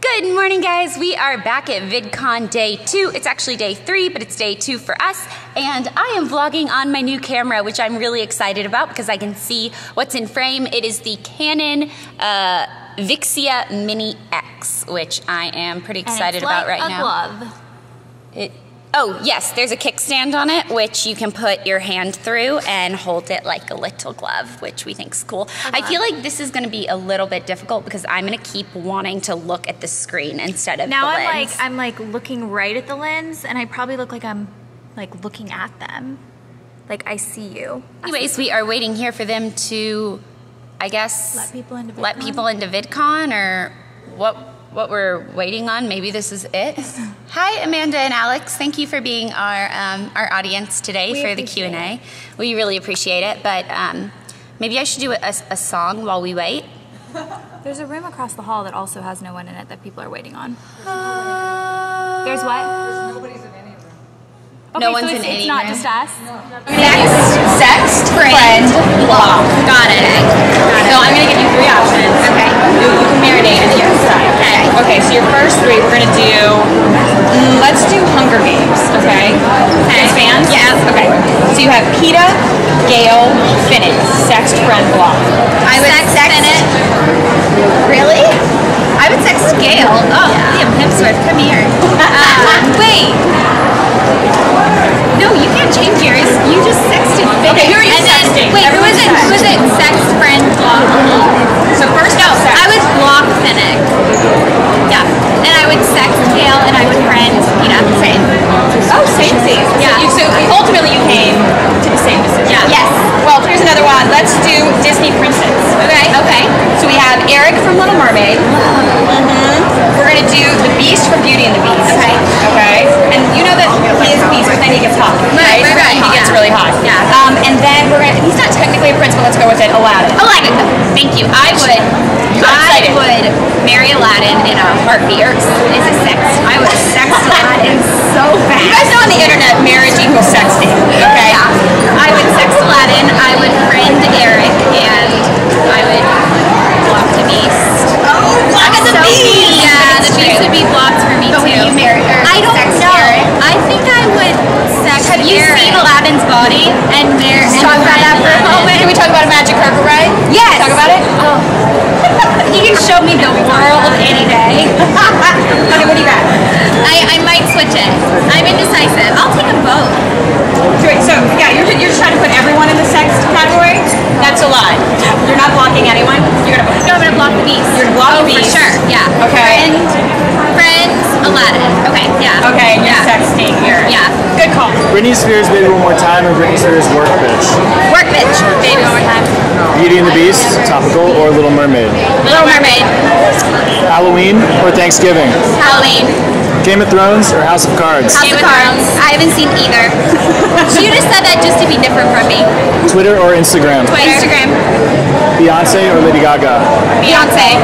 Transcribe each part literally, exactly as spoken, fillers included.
Good morning, guys. We are back at VidCon day two. It's actually day three, but it's day two for us. And I am vlogging on my new camera, which I'm really excited about because I can see what's in frame. It is the Canon uh, Vixia Mini X, which I am pretty excited about right now. And it's like a glove. It, oh, yes, there's a kickstand on it, which you can put your hand through and hold it like a little glove, which we think is cool. Uh-huh. I feel like this is going to be a little bit difficult because I'm going to keep wanting to look at the screen instead of now the I'm lens. Now I'm like, I'm like looking right at the lens, and I probably look like I'm like looking at them. Like I see you. Anyways, we are waiting here for them to, I guess, let people into VidCon, let people into VidCon or what... what we're waiting on. Maybe this is it. Hi, Amanda and Alex. Thank you for being our um, our audience today we for the Q and A. It. We really appreciate it, but um, maybe I should do a, a song while we wait. There's a room across the hall that also has no one in it that people are waiting on. Uh, There's what? There's nobody's in any room. Okay, no so one's it's, in it's any room. It's not just us? No. Next, sext, friend, block. Got it. Got it. So I'm going to give you three options. Okay. You can marinate in here. Okay. Okay, so your first three, we're gonna do, let's do Hunger Games, okay? Okay. As fans? Yes. Okay. So you have Peeta, Gale, Finnick, sext, friend, block. I would sext, sext Finnick. Really? I would sext Gale. Oh, yeah. Liam Hemsworth, come here. um, wait. No, you can't change yours. You just sexted Finnick. Okay, who are you and sexting? Then, wait, who is it? Who is it? Sext, friend, block. So first, no, sext. I would block Finnick. Yeah, and I would sext Gale, and I would friend Peeta. Same. Oh, same thing. Yeah. So, you, so ultimately, you came to the same decision. Yeah. Yes. Well, here's another one. Let's do Disney princess. Okay. Okay. So we have Eric from Little Mermaid. Mm hmm. We're gonna do the Beast from Beauty and the Beast. Okay. Okay. And you know that he is a beast, but then he gets hot. Right. Right. Right. He gets yeah. really hot. Yeah. Um, and then we're gonna. He's not technically a prince, but let's go with it. Aladdin. Aladdin. Thank you. I would. I would marry Aladdin in a heartbeat. Or is it sex? I would sex Aladdin so fast. You guys know on the internet, marriage equals sexting. Okay. Yeah. I would sex Aladdin. I would friend Eric, and I would block the Beast. Oh, block the so Beast! Yeah, the Beast would be blocked for me but too. Would you marry her? I don't sex know. Eric? I think I would sex Have you Eric. Seen Aladdin's body? And marry. Let's talk about that for a moment. Can we talk about a magic carpet ride? Yes. Talk about it. Oh. You can show me the world any day. Okay, what do you got? I, I might switch it. I'm indecisive. I'll take them both. So, yeah, you're, you're just trying to put everyone in the sex category? That's a lie. You're not blocking anyone? You're gonna, no, I'm going to block the Beast. You're going to block oh, the Beast? For sure, yeah. Okay. Friend, friends, Aladdin. Okay, yeah. Okay, and you're yeah. sexting here. Yeah. Good call. Britney Spears, Baby One More Time, or Britney Spears, Work Bitch? Work Bitch. Baby One More Time. Beauty and the Beast, topical, or Little Mermaid? Little Mermaid. Halloween or Thanksgiving? Halloween. Game of Thrones or House of Cards? House of Cards. I haven't seen either. You just said that just to be different from me. Twitter or Instagram? Twitter. Instagram. Beyonce or Lady Gaga? Beyonce.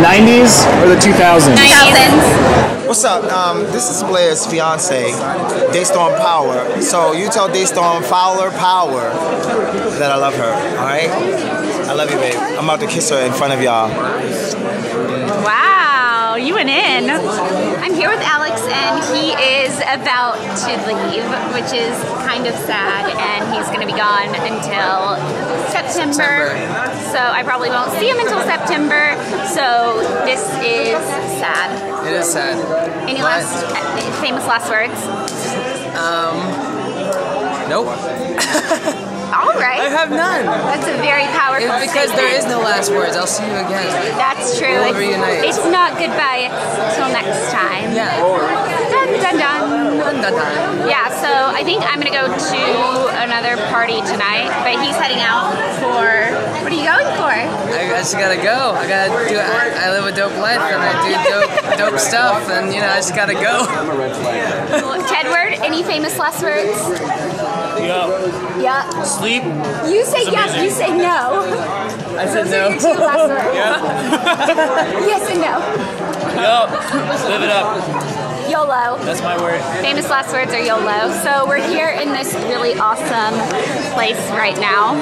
nineties or the two thousands? two thousands. What's up? Um, this is Blair's fiance, Destorm Power. So you tell Destorm Fowler Power that I love her, all right? I love you, babe. I'm about to kiss her in front of y'all. Wow, you went in. I'm here with Alex, and he is about to leave, which is kind of sad, and he's going to be gone until September. So I probably won't see him until September. So this is sad. It is sad. Any but, last uh, famous last words? Um, nope. All right. I have none. That's a very powerful statement. Because there is no last words. I'll see you again. That's true. We'll reunite. It's not goodbye. It's till next time. Yeah. Dun, dun, dun. Dun, dun, dun. Yeah. So I think I'm gonna go to another party tonight, but he's heading out for. What are you going for? I, I just gotta go. I gotta do it. I live a dope life and I do dope, dope stuff, and you know, I just gotta go. Well, Tedward, any famous last words? Yeah. Yeah. Sleep. You say yes. You say no. I said Those no. Are your two last words. Yeah. Yes and no. Yup. Live it up. YOLO. That's my word. Famous last words are YOLO. So we're here in this really awesome place right now.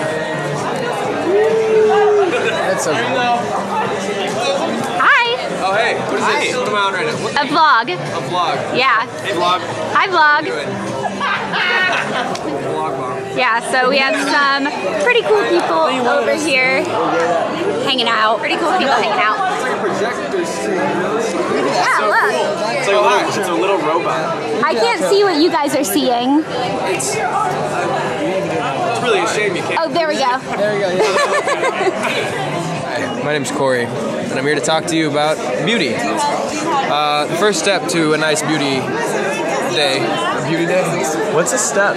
That's okay. Hi. Oh, hey. What is it? Still going on right now? What? A vlog. A vlog. Yeah. Hey, vlog. Hi, vlog. How you doing? Vlog mom. Yeah, so we have some pretty cool people over here hanging out. Pretty cool people hanging out. It's like a projector screen. Yeah, so look. Cool. It's like a little, it's a little robot. I can't see what you guys are seeing. It's... really a shame you can't. Oh, there we go. There we go. Hi, my name's Corey, and I'm here to talk to you about beauty. Uh, the first step to a nice beauty day. A beauty day? What's a step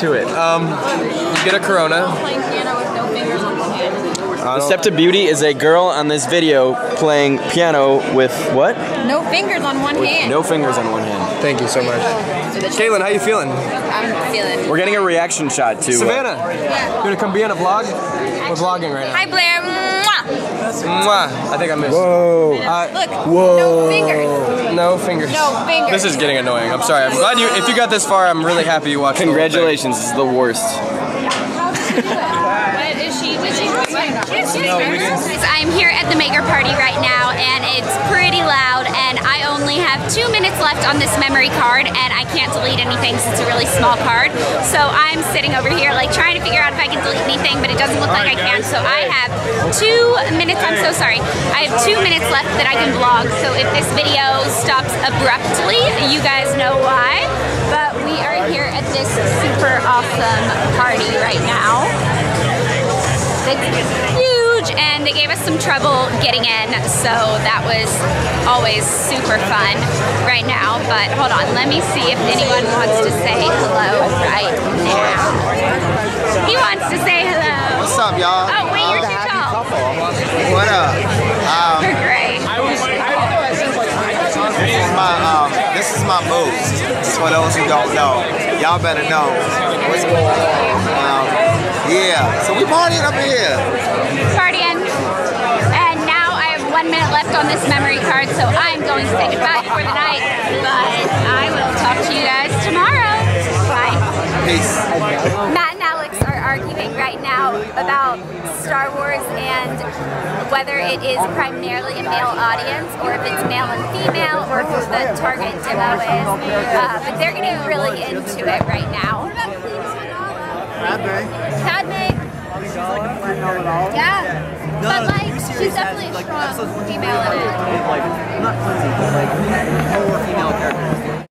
to it? Um, you get a Corona. The step to beauty is a girl on this video playing piano with what? No fingers on one with hand. No fingers on one hand. Thank you so much. Caitlin, how you feeling? I'm feeling. We're getting a reaction shot to Savannah. Uh, yeah. You gonna come be on a vlog? We're vlogging right now. Hi Blair. Mwah. Mwah. I think I missed. Whoa. Uh, Look. Whoa. No fingers. No fingers. No fingers. This is getting annoying. I'm sorry. I'm glad you. If you got this far, I'm really happy you watched. Congratulations. This is the worst. How did you do that? What is she? Did she? No, I'm here at the Maker party right now, and it's pretty loud, and I only have two minutes left on this memory card, and I can't delete anything since it's a really small card. So I'm sitting over here like trying to figure out if I can delete anything, but it doesn't look like I can. So I have two minutes, I'm so sorry, I have two minutes left that I can vlog. So if this video stops abruptly, you guys know why. But we are here at this super awesome party right now. It's huge, and they gave us some trouble getting in, so that was always super fun right now. But hold on, let me see if anyone wants to say hello right now. He wants to say hello. What's up, y'all? Oh, wait, you're too tall. What up? Um, You're great. This is my, um, this is my moves. For those who don't know, y'all better know what's going on. Um, Yeah, so we partying up here. Partying. And now I have one minute left on this memory card, so I'm going to say goodbye for the night. But I will talk to you guys tomorrow. Bye. Peace. Matt and Alex are arguing right now about Star Wars and whether it is primarily a male audience or if it's male and female or who the target demo is. Uh, but they're getting really into it right now. Padme. Yeah. No, but like, she's definitely has, like, strong female in it. Like, not cleansing, but like, more female characters.